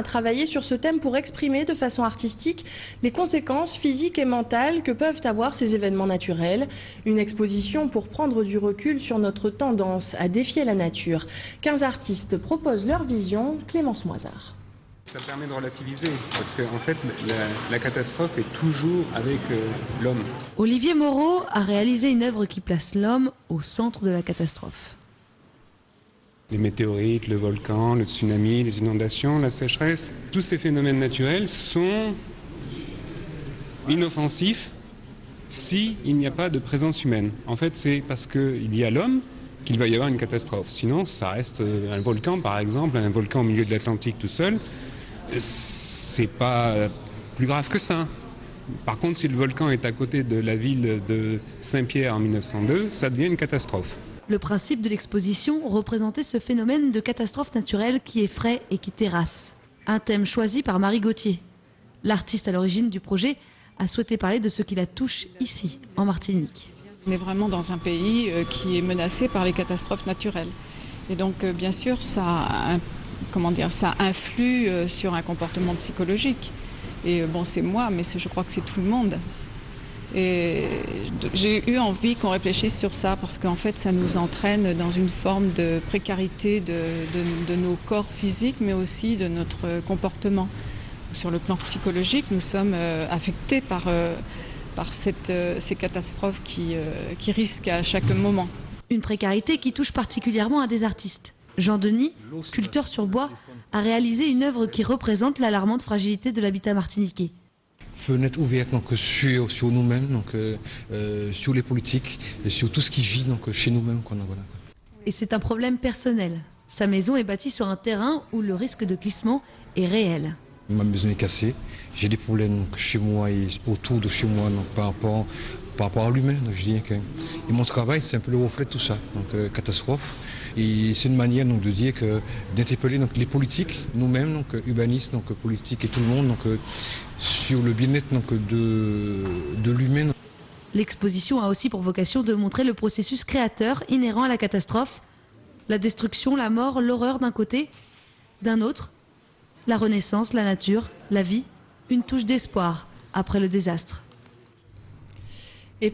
A travaillé sur ce thème pour exprimer de façon artistique les conséquences physiques et mentales que peuvent avoir ces événements naturels. Une exposition pour prendre du recul sur notre tendance à défier la nature. 15 artistes proposent leur vision. Clémence Moisard. Ça permet de relativiser, parce qu'en fait, la catastrophe est toujours avec l'homme. Olivier Moreau a réalisé une œuvre qui place l'homme au centre de la catastrophe. Les météorites, le volcan, le tsunami, les inondations, la sécheresse, tous ces phénomènes naturels sont inoffensifs s'il n'y a pas de présence humaine. En fait, c'est parce qu'il y a l'homme qu'il va y avoir une catastrophe. Sinon, ça reste un volcan, par exemple, un volcan au milieu de l'Atlantique tout seul. C'est pas plus grave que ça. Par contre, si le volcan est à côté de la ville de Saint-Pierre en 1902, ça devient une catastrophe. Le principe de l'exposition représentait ce phénomène de catastrophe naturelle qui effraie et qui terrasse. Un thème choisi par Marie Gauthier. L'artiste à l'origine du projet a souhaité parler de ce qui la touche ici, en Martinique. On est vraiment dans un pays qui est menacé par les catastrophes naturelles. Et donc, bien sûr, ça influe sur un comportement psychologique. Et bon, c'est moi, mais je crois que c'est tout le monde. Et j'ai eu envie qu'on réfléchisse sur ça parce qu'en fait ça nous entraîne dans une forme de précarité de nos corps physiques mais aussi de notre comportement. Sur le plan psychologique, nous sommes affectés par ces catastrophes qui risquent à chaque moment. Une précarité qui touche particulièrement à des artistes. Jean-Denis, sculpteur sur bois, a réalisé une œuvre qui représente l'alarmante fragilité de l'habitat martiniquais. Fenêtre ouverte donc, sur nous-mêmes, sur les politiques, sur tout ce qui vit donc, chez nous-mêmes. Voilà. Et c'est un problème personnel. Sa maison est bâtie sur un terrain où le risque de glissement est réel. Ma maison est cassée. J'ai des problèmes donc, chez moi et autour de chez moi donc, par rapport à l'humain. Et mon travail, c'est un peu le reflet de tout ça. Donc catastrophe. Et c'est une manière donc, de dire que d'interpeller les politiques, nous-mêmes, donc, urbanistes, donc, politiques et tout le monde, donc, sur le bien-être de l'humain. L'exposition a aussi pour vocation de montrer le processus créateur inhérent à la catastrophe. La destruction, la mort, l'horreur d'un côté, d'un autre. La renaissance, la nature, la vie, une touche d'espoir après le désastre. Et